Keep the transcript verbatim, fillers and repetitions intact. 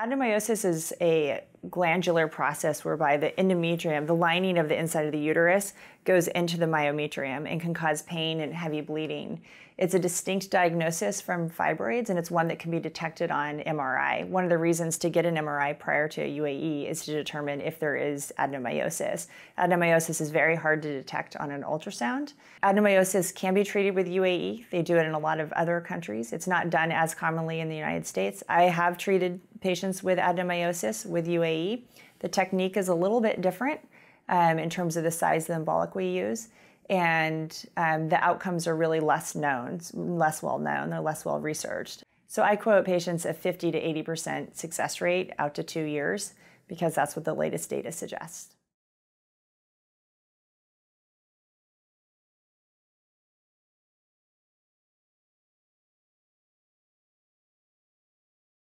Adenomyosis is a glandular process whereby the endometrium, the lining of the inside of the uterus, goes into the myometrium and can cause pain and heavy bleeding. It's a distinct diagnosis from fibroids, and it's one that can be detected on M R I. One of the reasons to get an M R I prior to a U A E is to determine if there is adenomyosis. Adenomyosis is very hard to detect on an ultrasound. Adenomyosis can be treated with U A E. They do it in a lot of other countries. It's not done as commonly in the United States. I have treated patients with adenomyosis with U A E. The technique is a little bit different um, in terms of the size of the embolic we use, and um, the outcomes are really less known, less well known, they're less well researched. So I quote patients a fifty to eighty percent success rate out to two years because that's what the latest data suggests.